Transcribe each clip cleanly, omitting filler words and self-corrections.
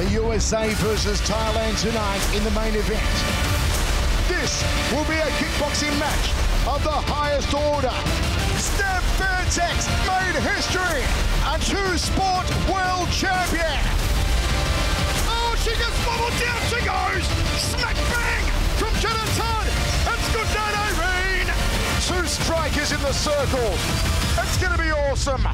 the USA versus Thailand tonight in the main event. This will be a kickboxing match of the highest order. Stamp Fairtex made history, a two-sport world champion. Oh, she gets bobbled down, she goes! Smack bang from Janet Todd. It's good night, Irene. Two strikers in the circle. It's going to be awesome.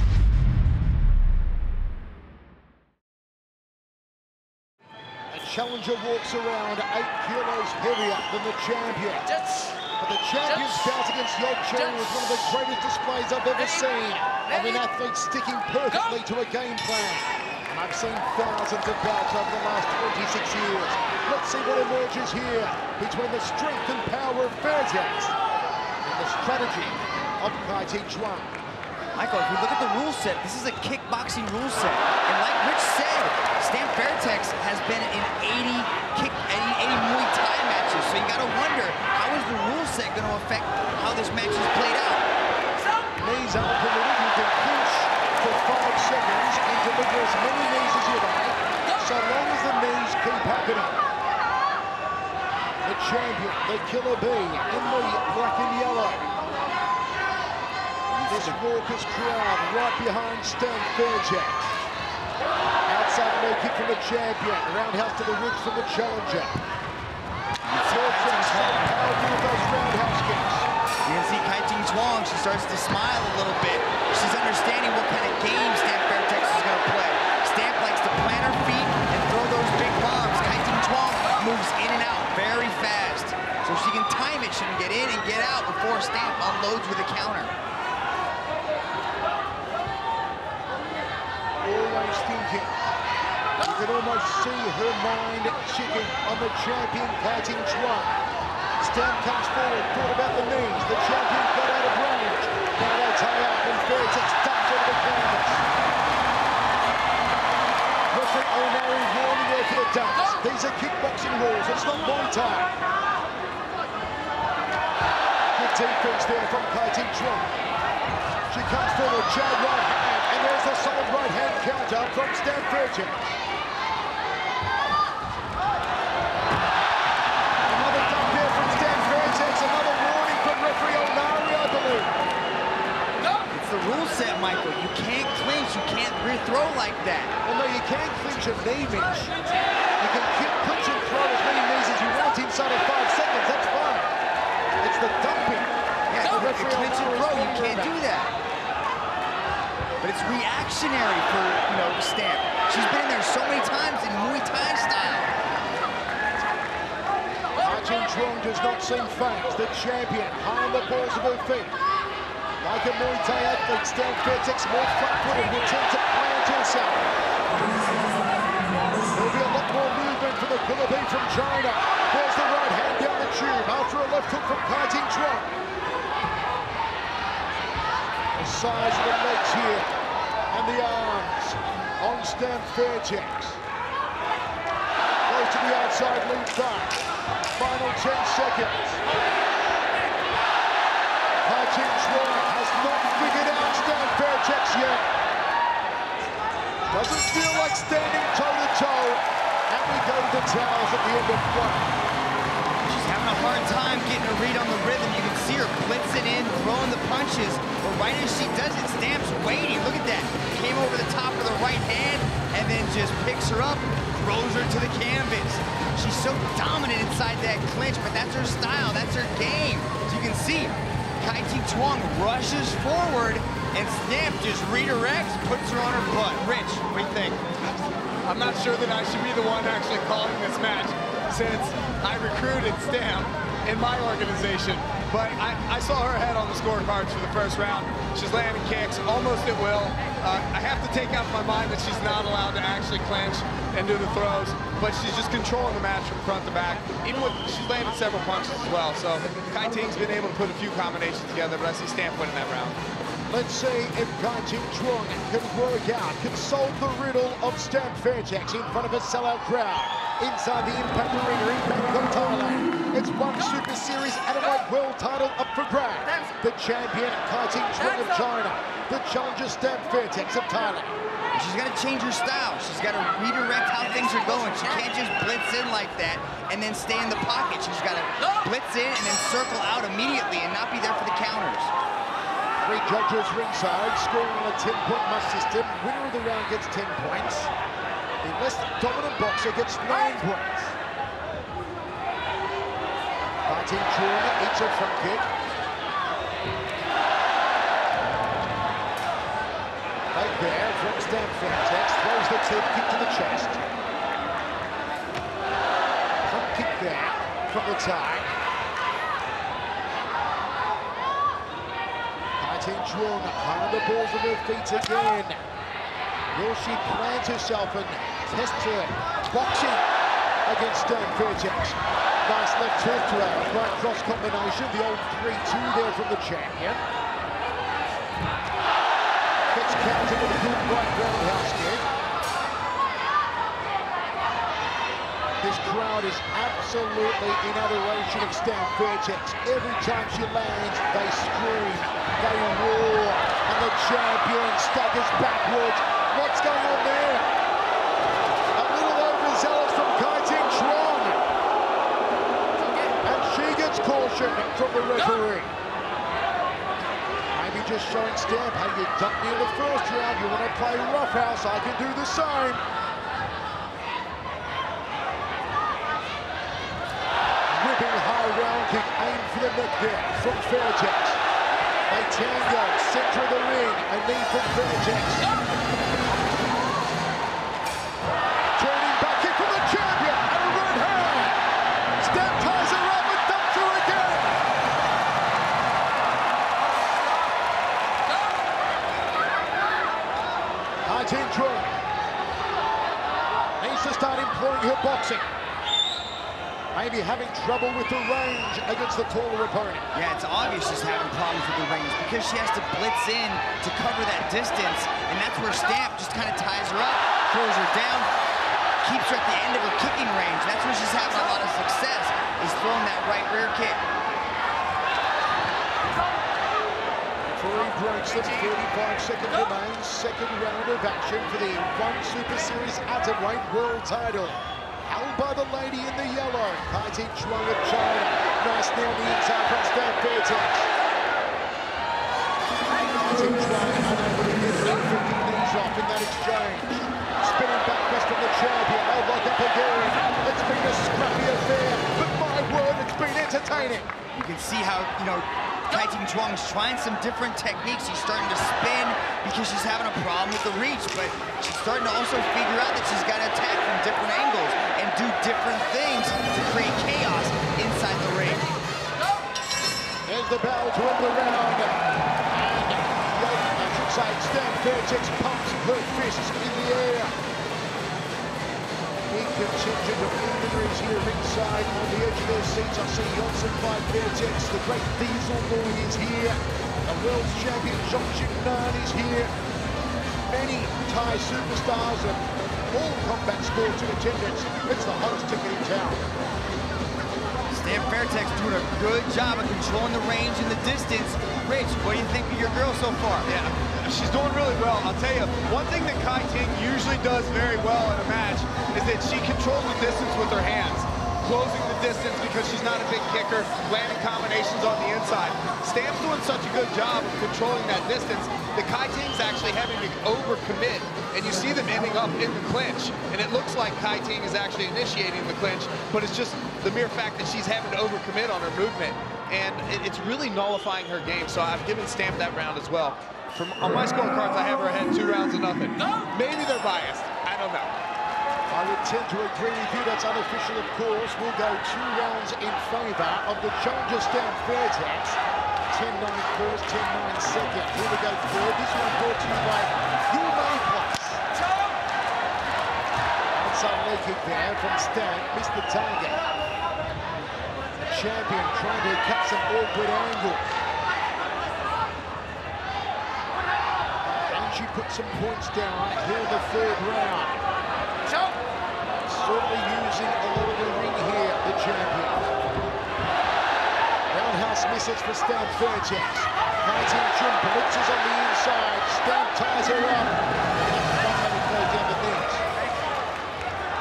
Challenger walks around 8 kilos heavier than the champion. But the champion's bout against Young Chung was one of the greatest displays I've ever seen of an athlete sticking perfectly to a game plan. And I've seen thousands of bouts over the last 26 years. Let's see what emerges here between the strength and power of Fairtex and the strategy of Kai Ting Chen. Michael, if you look at the rule set, this is a kickboxing rule set. And like Rich said, Stamp Fairtex has been in 80 Muay Thai matches. So you got to wonder, how is the rule set going to affect how this match is played out? Knees up for the lead. You can pinch for 5 seconds and deliver as many knees as you like, so long as the knees keep happening. The champion, the killer bee, in the black and yellow. There's a raucous crowd right behind Stamp Fairtex. Outside low kick from the champion, roundhouse to the ribs from the challenger. Fairtex powerful with those roundhouse kicks. You can see Kai Ting Chen, she starts to smile a little bit. She's understanding what kind of game Stamp Fairtex is going to play. Stamp likes to plant her feet and throw those big bombs. Kai Ting Chen moves in and out very fast. So she can time it, she can get in and get out before Stamp unloads with a counter. Always thinking. You can almost see her mind chicken on the champion, Kai Ting Chen. Stamp comes forward, thought about the knees. The champion got out of range. Now they tie up and Fairtex ducks over the canvas. Russell Omari warning there for the ducks. These are kickboxing rules, it's not Muay Thai. Good defense there from Kai Ting Chen. She comes forward, jab right hand. And there's a solid right-hand counter from Stamp Fairtex. Another duck there from Stamp Fairtex. Another warning from referee Omari, I believe. No. It's the rule set, Michael. You can't clinch. You can't rear throw like that. Well, no, you can't clinch a knee inch. You can clinch and throw as many knees as you want inside of 5 seconds. That's fine. It's the dumping. Yeah, no, the clinch and throw. You can't do that. But it's reactionary for, you know, Stamp. She's been there so many times in Muay Thai style. Arjun Chong does not seem fast. The champion high on the balls of her feet. Like a Muay Thai athlete, Stamp Fairtex more front-footed will tend to plant herself. There'll be a lot more movement for the killer bee from China. There's the right hand down the tube after a left hook from Kai Ting Chen. Size of the legs here and the arms on Stamp Fairtex. Goes to the outside lead back. Final 10 seconds. Kai Ting Chen has not figured out Stamp Fairtex yet. Doesn't feel like standing toe-to-toe. And we go to the towels at the end of play. She's having a hard time getting a read on the rhythm. You can see her blitzing in, throwing the punches. But right as she does it, Stamp's waiting. Look at that. Came over the top with her right hand and then just picks her up, throws her to the canvas. She's so dominant inside that clinch, but that's her style. That's her game. So you can see Kai Ting Chen rushes forward and Stamp just redirects, puts her on her butt. Rich, what do you think? I'm not sure that I should be the one actually calling this match since I recruited Stamp in my organization. But I saw her head on the scorecards for the first round. She's landing kicks, almost at will. I have to take out my mind that she's not allowed to actually clinch and do the throws, but she's just controlling the match from front to back. Even with, she's landed several punches as well. So Kai Ting's been able to put a few combinations together, but I see Stamp winning that round. Let's see if Kai Ting Chen can work out, can solve the riddle of Stamp Fairtex in front of a sellout crowd. Inside the Impact Arena in Bangkok, Thailand. It's ONE Super Series Atomweight World title up for grabs. The champion, Kai Ting Chen of China. The challenger, Stamp Fairtex of Thailand. She's got to change her style. She's got to redirect how things are going. She can't just blitz in like that and then stay in the pocket. She's got to blitz in and then circle out immediately and not be there for the counters. Three judges ringside, scoring on a 10-point match system. Winner of the round gets 10 points. The less dominant boxer gets 9 points. Martin Chua eats a front kick. Right there from Stamp Fairtex, throws the 10 kick to the chest. Front kick there from the tie. Martin Chua on the balls of her feet again. Will she plant herself and test her boxing against Stamp Fairtex? Nice left hook to that right cross combination. The old 3-2 there from the champion. Gets countered with a good right roundhouse kick. This crowd is absolutely in adoration of Stamp Fairtex. Every time she lands, they scream, they roar, and the champion staggers backwards. What's going on there? A little overzealous from Kai Ting Chen. Caution from the referee. Maybe just showing Stamp how you ducked near the first round. You want to play roughhouse, I can do the same. Whipping high round kick, aim for the neck there from Fairtex. They tango, center of the ring, a knee from Fairtex. Turning back kick from the champion, and a red hand. Stamp ties it up. Team Chong needs to start employing her boxing. Maybe having trouble with the range against the taller opponent. Yeah, it's obvious she's having problems with the range because she has to blitz in to cover that distance, and that's where Stamp just kind of ties her up, throws her down, keeps her at the end of her kicking range. That's where she's having a lot of success, is throwing that right rear kick. Breaks them, 45 seconds remains, second round of action for the ONE Super Series Atomweight World Title. Held by the lady in the yellow, Kai Ting Chuang of China. Nice knee on the inside from Stamp Fairtex. Kai Ting Chuang unable to get the 50 knees off in that exchange. Spinning back west from the champion, they'll lock up again. It's been a scrappy affair, but my word, it's been entertaining. You can see how, you know, Kai Ting Chuang is trying some different techniques. She's starting to spin because she's having a problem with the reach, but she's starting to also figure out that she's got to attack from different angles and do different things to create chaos inside the ring. There's the bell to end the round. And I should say, Stamp Fairtex pumps her fists in the air. Big contingent of injuries here inside on the edge of their seats. I see Johnson by Fairtex. The great Diesel Boy is here. The world champion Chang Jingnan is here. Many Thai superstars of all combat sports in attendance. It's the hottest ticket in town. Stamp Fairtex doing a good job of controlling the range and the distance. Rich, what do you think of your girl so far? Yeah, she's doing really well. I'll tell you, one thing that Kai Ting usually does very well in a match is that she controls the distance with her hands, closing the distance because she's not a big kicker, landing combinations on the inside. Stamp's doing such a good job of controlling that distance that Kai Ting's actually having to overcommit, and you see them ending up in the clinch, and it looks like Kai Ting is actually initiating the clinch, but it's just the mere fact that she's having to overcommit on her movement, and it's really nullifying her game, so I've given Stamp that round as well. On my scorecards, I have her ahead 2 rounds to nothing. Maybe they're biased, I don't know. I would tend to agree with you, that's unofficial of course. We'll go 2 rounds in favour of the challenger Stamp Fairtex. 10-9 first, 10-9 second. Here we go third. This one brought to you by UMA Plus. Outside leg kick there from Stamp, missed the target. Champion trying to cut some awkward angles. And she put some points down here in the third round. Certainly using a lot of the ring here, the champion. Roundhouse misses for Stamp Fairtex. Kai Ting Chen blitzes on the inside. Stamp ties her up. That's the things.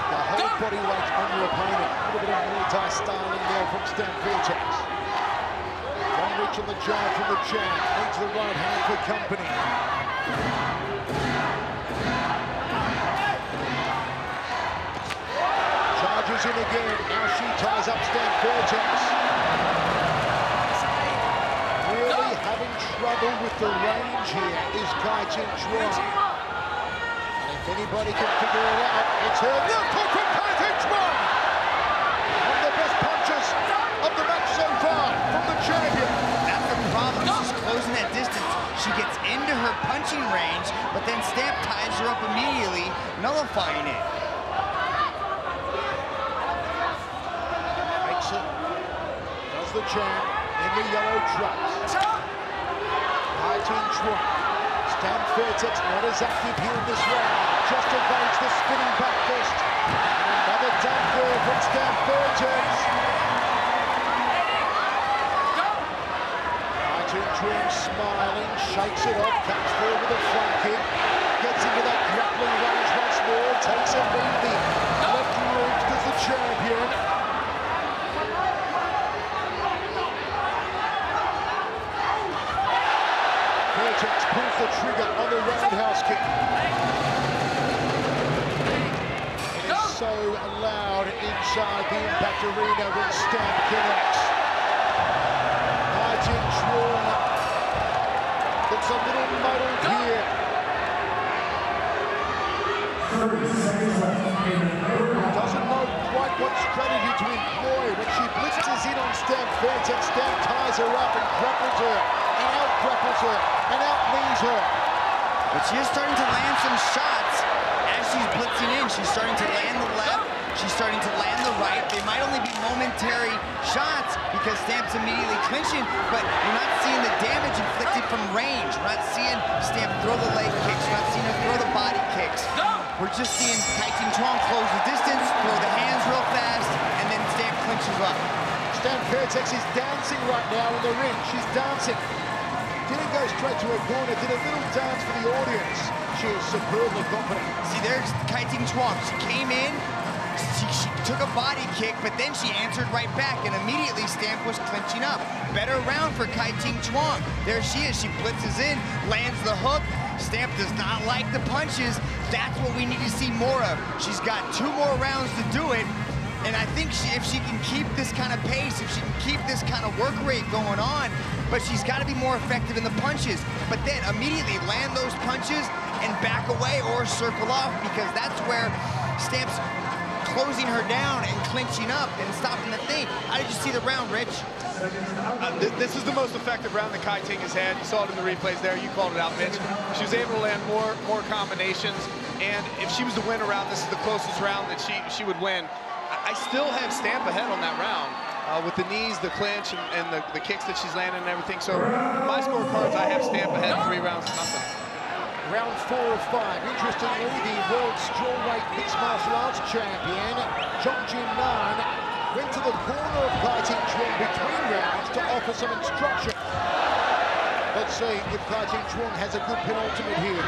The body weight on your opponent. A little bit of Muay Thai style in there from Stamp Fairtex. One reach in the jab from the jab, into the right hand for company. Charges in again, now she ties up Stamp Fairtex. Trouble with the range here is Kai Ting Chen. And if anybody can figure it out, it's her. Look from Kai Ting Chen! One of the best punches of the match so far from the champion. That's the problem. She's closing that distance. She gets into her punching range, but then Stamp ties her up immediately, nullifying it. Makes it. Does the jab in the yellow trucks. Stamp Fairtex not as active here in this round. Just evades the spinning back fist. And another dump there from Stamp Fairtex. Arjun Chong smiling, shakes it off, comes through with a front kick. Gets into that grappling range once more, takes a breathy. Left root does the champion. Pulls the trigger on the roundhouse kick. It's so loud inside the Impact Arena when Stamp connects. Martin Schwarn looks a little muddled here. 30 seconds left. Doesn't know quite what strategy to employ when she blitzes in on Stamp Fairtex. Stamp ties her up and grapples her. And out-grapples her, and out-leans her. But she is starting to land some shots as she's blitzing in. She's starting to land the left, she's starting to land the right. They might only be momentary shots because Stamp's immediately clinching, but we're not seeing the damage inflicted from range. We're not seeing Stamp throw the leg kicks. We're not seeing her throw the body kicks. We're just seeing Kai Ting Chen close the distance, throw the hands real fast, and then Stamp clinches up. Stamp Fairtex is dancing right now in the ring. She's dancing. Didn't go straight to her corner, did a little dance for the audience. She is superbly confident. See, there's Kai Ting Chen. She came in, she took a body kick, but then she answered right back, and immediately Stamp was clinching up. Better round for Kai Ting Chen. There she is. She blitzes in, lands the hook. Stamp does not like the punches. That's what we need to see more of. She's got 2 more rounds to do it. And I think if she can keep this kind of pace, if she can keep this kind of work rate going on, but she's got to be more effective in the punches. But then immediately land those punches and back away or circle off, because that's where Stamp's closing her down and clinching up and stopping the thing. How did you see the round, Rich? This is the most effective round that Kai Ting has had. You saw it in the replays there. You called it out, Mitch. She was able to land more combinations. And if she was to win a round, this is the closest round that she would win. I still have Stamp ahead on that round with the knees, the clinch, and the kicks that she's landing and everything. So in my scorecards, I have Stamp ahead 3 rounds to nothing. Round 4 of 5. Interestingly, the world strawweight mixed martial arts champion, Chang Jingnan, went to the corner of Kai Ting Chen between rounds to offer some instruction. Let's see if Kai Ting Chen has a good penultimate here.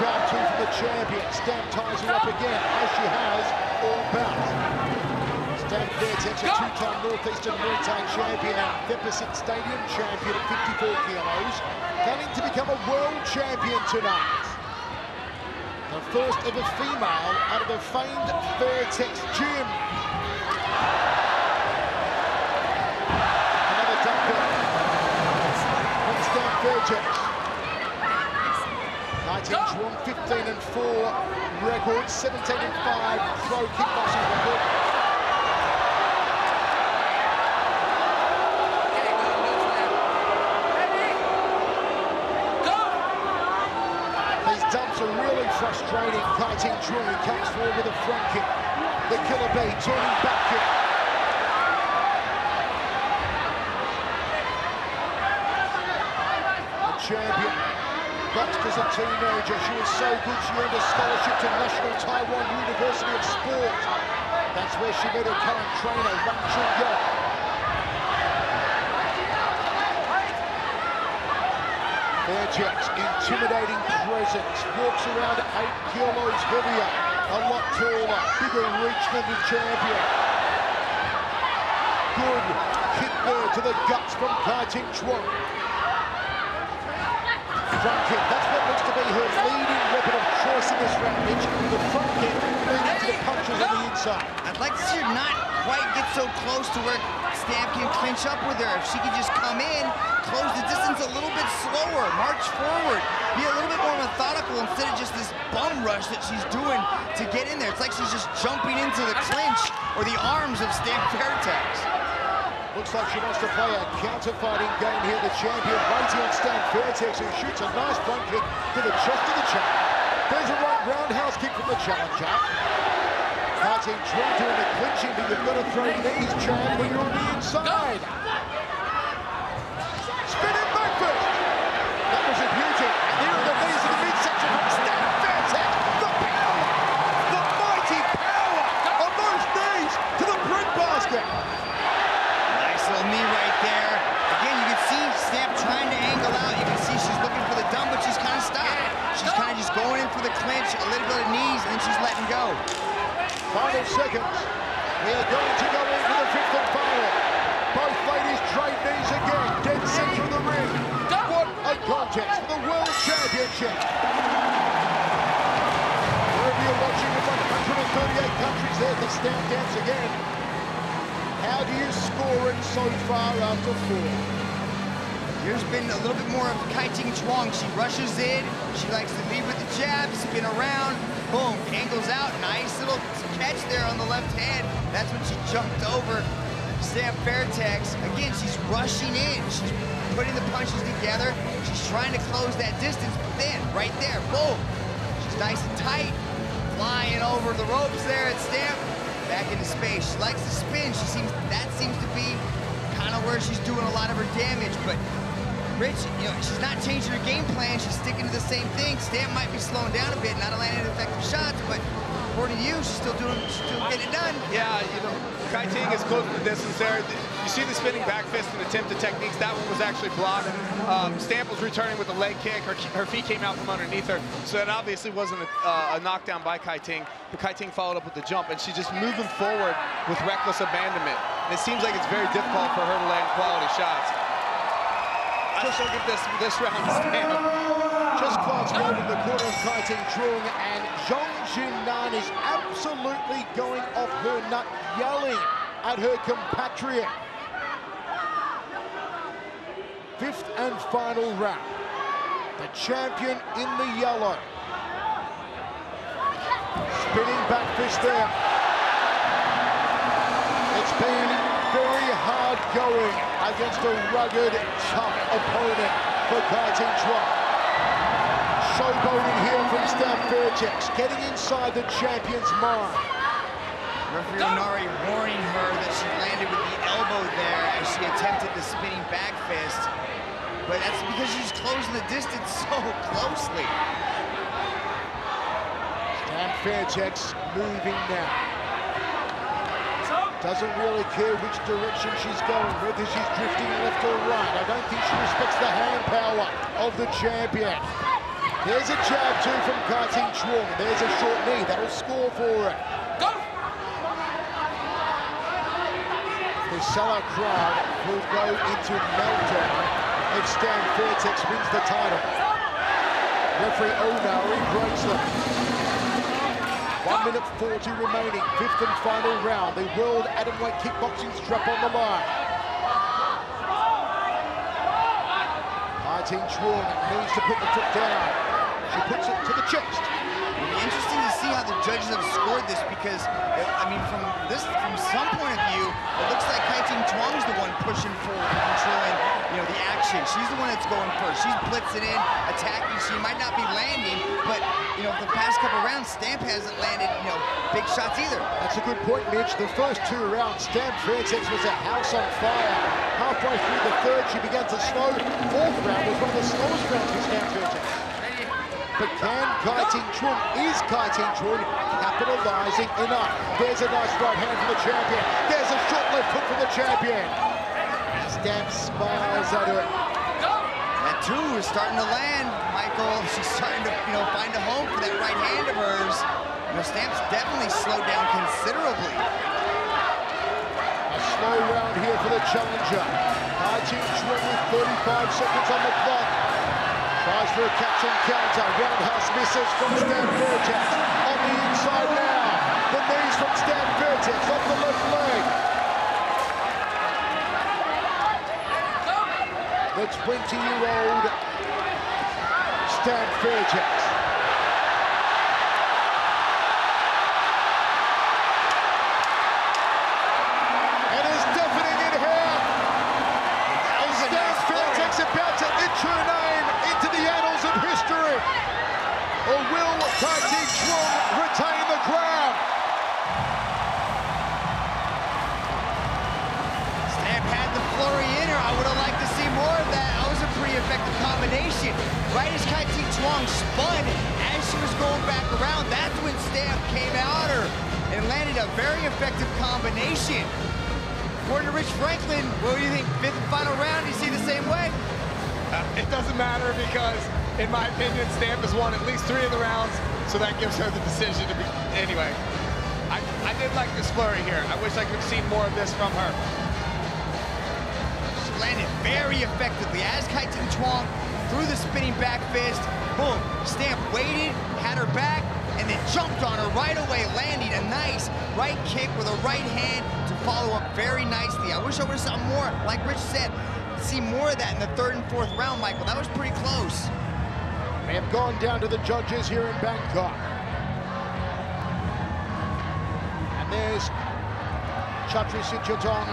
Jab 2 from the champion. Stamp ties her up again, as she has all bouts. Stamp Fairtex, a 2-time Northeastern Muay Thai champion, deficit stadium champion at 54 kilos, planning to become a world champion tonight. The first ever female out of the famed Fairtex gym. Another dumper from Stamp Fairtex. 15-4 record, 17-5 throw kickboxing record. These dumps are really frustrating. Kai Ting Chen comes forward with a front kick. The killer bee turning back kick. The champion. Boxed as a teenager, she was so good she earned a scholarship to National Taiwan University of Sport. That's where she met her current trainer, Wang Chung-Yo. Fairtex, intimidating presence, walks around 8 kilos heavier, a lot taller, bigger reach. defending champion. Good kick there to the guts from Kai Ting Chuang. Front kick, that's what looks to be her leading weapon of choice in this round. The front kick leading to the punches on the inside. I'd like to see her not quite get so close to where Stamp can clinch up with her. If she can just come in, close the distance a little bit slower, march forward, be a little bit more methodical instead of just this bum rush that she's doing to get in there. It's like she's just jumping into the clinch or the arms of Stamp Fairtex. Looks like she wants to play a counter-fighting game here. The champion waiting on Stamp Fairtex, who shoots a nice front kick to the chest of the challenger. There's a right roundhouse kick from the challenger. Kai Ting Chen doing the clinching, but you've got to throw knees, Chang, when you're on the inside. Spinning back first. That was a beauty. And here are the knees in the midsection from Stamp Fairtex. The power, the mighty power of those knees to the print basket. Little knee right there. Again, you can see Stamp trying to angle out. You can see she's looking for the dumb, but she's kind of stopped. She's kind of just going in for the clinch, a little bit of knees, and then she's letting go. Final seconds. We are going to go into the fifth and final. Both ladies trade knees again. Dead center of the ring. What a contest for the World Championship. Wherever you're watching, in 138 countries, there's the Stamp dance again. How do you score it so far after four? Here's been a little bit more of Kai Ting Chuang. She rushes in, she likes to lead with the jab, spin around, boom, angles out. Nice little catch there on the left hand. That's when she jumped over Stamp Fairtex. Again, she's rushing in. She's putting the punches together. She's trying to close that distance, but then right there, boom. She's nice and tight, flying over the ropes there at Stamp. Back into space. She likes to spin. That seems to be kind of where she's doing a lot of her damage. But Rich, you know, she's not changing her game plan. She's sticking to the same thing. Stamp might be slowing down a bit, not landing effective shots, but according to you, she's still getting it done. Yeah, you know, Kai Ting is close to the distance there. You see the spinning back fist and attempt at techniques. That one was actually blocked. Stamp was returning with a leg kick. Her feet came out from underneath her, so that obviously wasn't a knockdown by Kai Ting. But Kai Ting followed up with the jump, and she's just moving forward with reckless abandonment. And it seems like it's very difficult for her to land quality shots. I shall give this round to Stamp. Just class one in the corner of Kai Ting Chuang, and Chongjin Nguyen is absolutely going off her nut, yelling at her compatriot. Fifth and final round. The champion in the yellow. Spinning back fist there. It's been very hard going against a rugged, tough opponent for Kai Ting Chuang. Showboating here from Stamp Fairtex, getting inside the champion's mind. Referee Omari warning her that she landed with the elbow there as she attempted the spinning back fist. But that's because she's closing the distance so closely. Stamp Fairtex moving now. Doesn't really care which direction she's going, whether she's drifting left or right. I don't think she respects the hand power of the champion. There's a jab too from Kai Ting Chuang. There's a short knee. That'll score for her. Go! The sellout crowd will go into meltdown if Stamp Fairtex wins the title. Referee Omari breaks them. 1:40 remaining. Fifth and final round. The World Atomweight Kickboxing strap on the line. Kai Ting Chuang needs to put the foot down. She puts it to the chest. It'll be interesting to see how the judges have scored this, because I mean, from some point of view, it looks like Kai Ting Chuang's the one pushing forward and controlling, you know, the action. She's the one that's going first. She's blitzing in, attacking. She might not be landing, but you know, the past couple of rounds, Stamp hasn't landed, you know, big shots either. That's a good point, Mitch. The first two rounds, Stamp Fairtex was a house on fire. Halfway through the third, she began to slow. Fourth round was one of the slowest rounds for Stamp Fairtex. But can Kai Ting Chuang, is Kai Ting Chuang capitalizing enough? There's a nice right hand from the champion. There's a short left hook from the champion. Stamp smiles at her. That two is starting to land, Michael. She's starting to, you know, find a home for that right hand of hers. You know, Stamp's definitely slowed down considerably. for the challenger. Arjun Chong with 35 seconds on the clock. Tries for a catch and counter. Roundhouse misses from Stamp Fairtex. On the inside now. The knees from Stamp Fairtex on the left leg. The 20-year-old Stamp Fairtex. Or will Kai Ting Chen retain the crown? Stamp had the flurry in her. I would have liked to see more of that. That was a pretty effective combination. Right as Kai Ting Chen spun as she was going back around, that's when Stamp came out her and landed a very effective combination. According to Rich Franklin, what do you think? Fifth and final round, do you see the same way? It doesn't matter because, in my opinion, Stamp has won at least 3 of the rounds, so that gives her the decision to be... Anyway, I did like this flurry here. I wish I could have seen more of this from her. She landed very effectively as Kai Ting Chen threw the spinning back fist. Boom, Stamp waited, had her back, and then jumped on her right away, landing a nice right kick with a right hand to follow up very nicely. I wish I would have seen more, like Rich said, see more of that in the 3rd and 4th round, Michael. That was pretty close. They have gone down to the judges here in Bangkok. And there's Chatri Sityodtong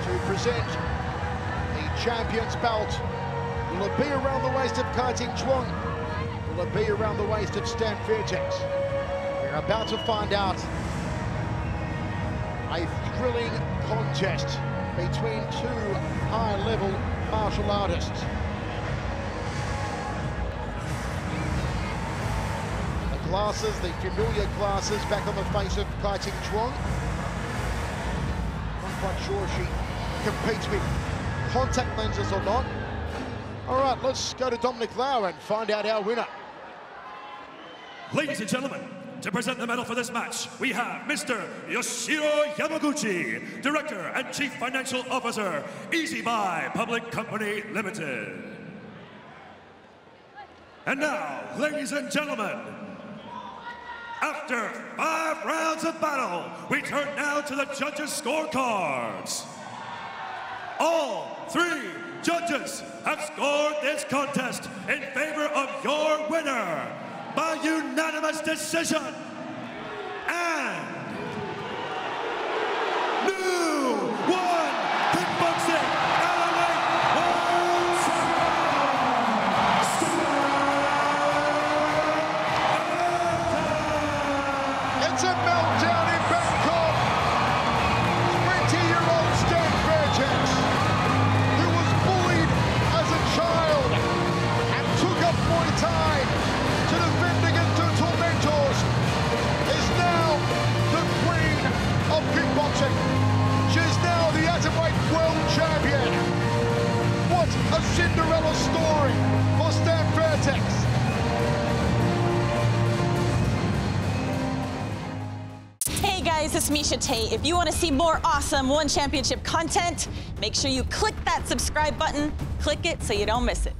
to present the champion's belt. Will it be around the waist of Kai Ting Chen? Will it be around the waist of Stamp Fairtex? We're about to find out a thrilling contest between 2 high-level martial artists. Glasses, the familiar glasses back on the face of Kai Ting Chen. Not quite sure if she competes with contact lenses or not. All right, let's go to Dominic Lau and find out our winner. Ladies and gentlemen, to present the medal for this match, we have Mr. Yoshiro Yamaguchi, Director and Chief Financial Officer, Easy Buy Public Company Limited. And now, ladies and gentlemen, after 5 rounds of battle, we turn now to the judges' scorecards. All 3 judges have scored this contest in favor of your winner by unanimous decision and new ONE Kickboxing. It's a meltdown in Bangkok. 20-year-old Stamp Fairtex, who was bullied as a child and took up Muay Thai to defend against her tormentors, is now the queen of kickboxing. She's now the Atomweight World Champion. What a Cinderella story for Stamp Fairtex. Guys, it's Misha Tate. If you want to see more awesome ONE Championship content, make sure you click that subscribe button. Click it so you don't miss it.